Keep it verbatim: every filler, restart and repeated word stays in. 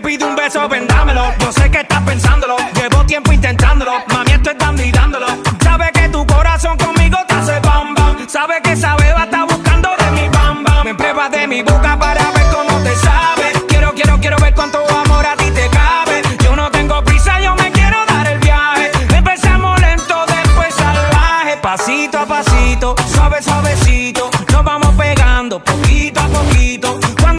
te pide un beso, ven dámelo. Yo sé que estás pensándolo, llevo tiempo intentándolo. Mami, esto es dando y dándolo. Sabes que tu corazón conmigo te hace bam bam. Sabes que esa beba está buscando de mi bam bam. Me pruebas de mi boca para ver cómo te sale.